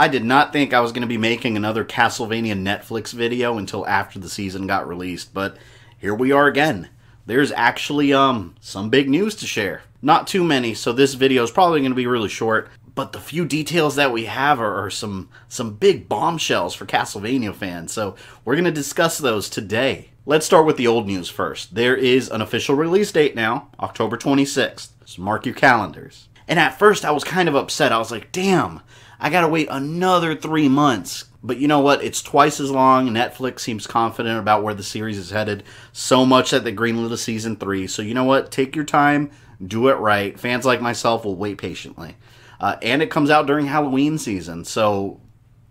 I did not think I was going to be making another Castlevania Netflix video until after the season got released, but here we are again. There's actually some big news to share. Not too many, so this video is probably going to be really short, but the few details that we have are some big bombshells for Castlevania fans, so we're going to discuss those today. Let's start with the old news first. There is an official release date now, October 26th, so mark your calendars. And at first I was kind of upset. I was like, damn, I gotta wait another 3 months. But you know what? It's twice as long. Netflix seems confident about where the series is headed so much that they greenlit a season 3. So you know what? Take your time. Do it right. Fans like myself will wait patiently. And it comes out during Halloween season, so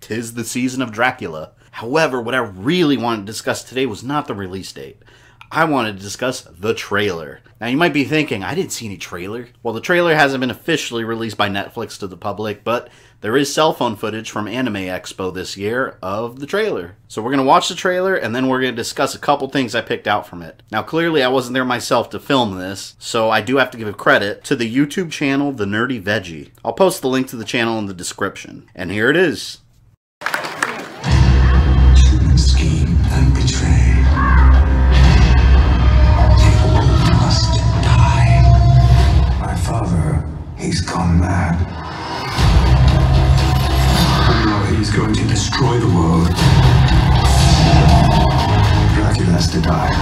'tis the season of Dracula. However, what I really wanted to discuss today was not the release date. I wanted to discuss the trailer. Now you might be thinking, I didn't see any trailer. Well, the trailer hasn't been officially released by Netflix to the public, but there is cell phone footage from Anime Expo this year of the trailer. So we're going to watch the trailer and then we're going to discuss a couple things I picked out from it. Now clearly I wasn't there myself to film this, so I do have to give a credit to the YouTube channel The Nerdy Veggie. I'll post the link to the channel in the description. And here it is. He's gone mad. I know he's going to destroy the world. Dracula has to die.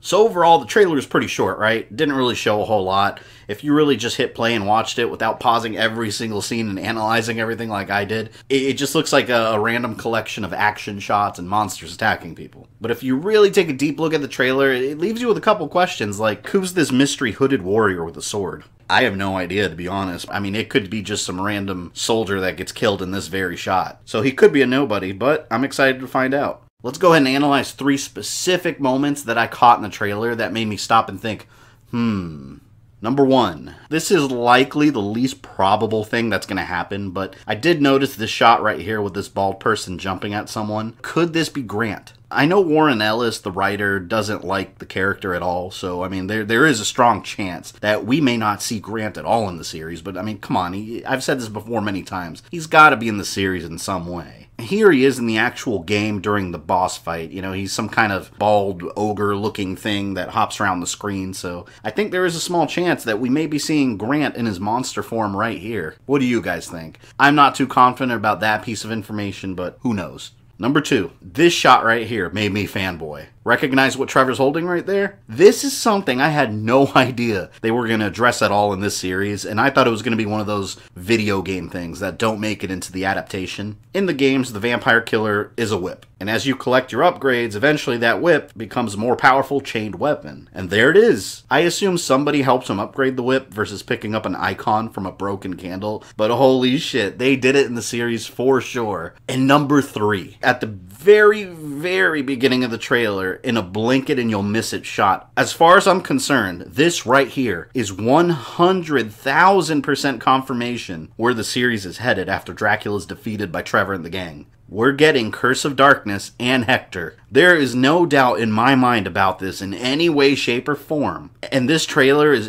So overall, the trailer is pretty short, right? Didn't really show a whole lot. If you really just hit play and watched it without pausing every single scene and analyzing everything like I did, it just looks like a random collection of action shots and monsters attacking people. But if you really take a deep look at the trailer, it leaves you with a couple questions like, who's this mystery hooded warrior with a sword? I have no idea, to be honest. I mean, it could be just some random soldier that gets killed in this very shot. So he could be a nobody, but I'm excited to find out. Let's go ahead and analyze 3 specific moments that I caught in the trailer that made me stop and think, Number 1, this is likely the least probable thing that's going to happen, but I did notice this shot right here with this bald person jumping at someone. Could this be Grant? I know Warren Ellis, the writer, doesn't like the character at all, so I mean, there is a strong chance that we may not see Grant at all in the series, but I mean, come on, I've said this before many times, he's got to be in the series in some way. Here he is in the actual game during the boss fight. You know, he's some kind of bald ogre-looking thing that hops around the screen, so I think there is a small chance that we may be seeing Grant in his monster form right here. What do you guys think? I'm not too confident about that piece of information, but who knows? Number 2, this shot right here made me fanboy. Recognize what Trevor's holding right there? This is something I had no idea they were going to address at all in this series, and I thought it was going to be one of those video game things that don't make it into the adaptation. In the games, the Vampire Killer is a whip, and as you collect your upgrades, eventually that whip becomes a more powerful chained weapon. And there it is! I assume somebody helps him upgrade the whip versus picking up an icon from a broken candle, but holy shit, they did it in the series for sure. And number 3, at the very beginning of the trailer, in a blinket and you'll miss it shot. As far as I'm concerned, this right here is 100,000% confirmation where the series is headed after Dracula is defeated by Trevor and the gang. We're getting Curse of Darkness and Hector. There is no doubt in my mind about this in any way, shape, or form. And this trailer is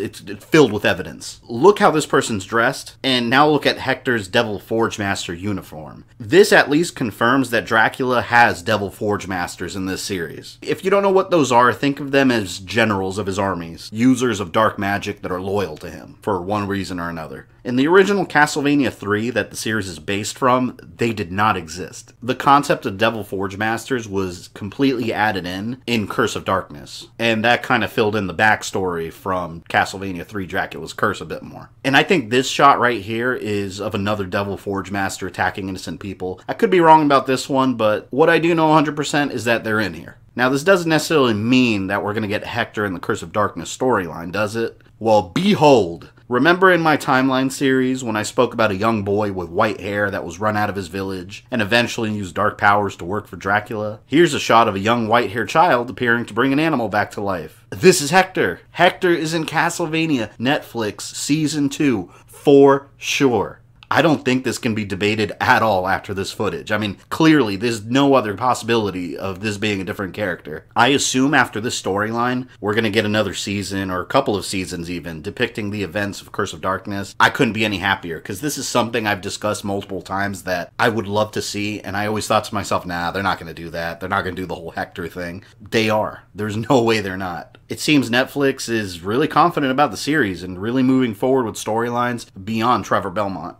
filled with evidence. Look how this person's dressed, and now look at Hector's Devil Forge Master uniform. This at least confirms that Dracula has Devil Forge Masters in this series. If you don't know what those are, think of them as generals of his armies, users of dark magic that are loyal to him for one reason or another. In the original Castlevania 3 that the series is based from, they did not exist. The concept of Devil Forge Masters was completely added in Curse of Darkness, and that kind of filled in the backstory from Castlevania 3 Dracula's Curse a bit more. And I think this shot right here is of another Devil Forge Master attacking innocent people. I could be wrong about this one, but what I do know 100% is that they're in here. Now, this doesn't necessarily mean that we're going to get Hector in the Curse of Darkness storyline, does it? Well, behold! Remember in my timeline series when I spoke about a young boy with white hair that was run out of his village and eventually used dark powers to work for Dracula? Here's a shot of a young white-haired child appearing to bring an animal back to life. This is Hector. Hector is in Castlevania Netflix Season 2 for sure. I don't think this can be debated at all after this footage. I mean, clearly, there's no other possibility of this being a different character. I assume after this storyline, we're going to get another season, or a couple of seasons even, depicting the events of Curse of Darkness. I couldn't be any happier, because this is something I've discussed multiple times that I would love to see, and I always thought to myself, nah, they're not going to do that. They're not going to do the whole Hector thing. They are. There's no way they're not. It seems Netflix is really confident about the series and really moving forward with storylines beyond Trevor Belmont.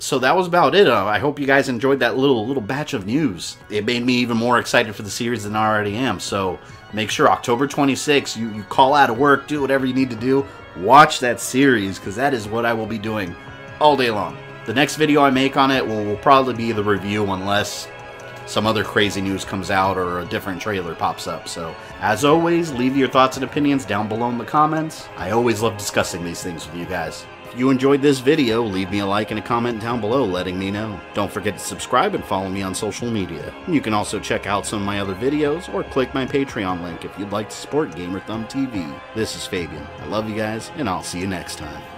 So that was about it. I hope you guys enjoyed that little batch of news. It made me even more excited for the series than I already am. So make sure October 26th, you call out of work, do whatever you need to do. Watch that series, because that is what I will be doing all day long. The next video I make on it will probably be the review, unless some other crazy news comes out or a different trailer pops up. So as always, leave your thoughts and opinions down below in the comments. I always love discussing these things with you guys. If you enjoyed this video, leave me a like and a comment down below letting me know. Don't forget to subscribe and follow me on social media. You can also check out some of my other videos or click my Patreon link if you'd like to support GamerThumbTV. This is Fabian. I love you guys, and I'll see you next time.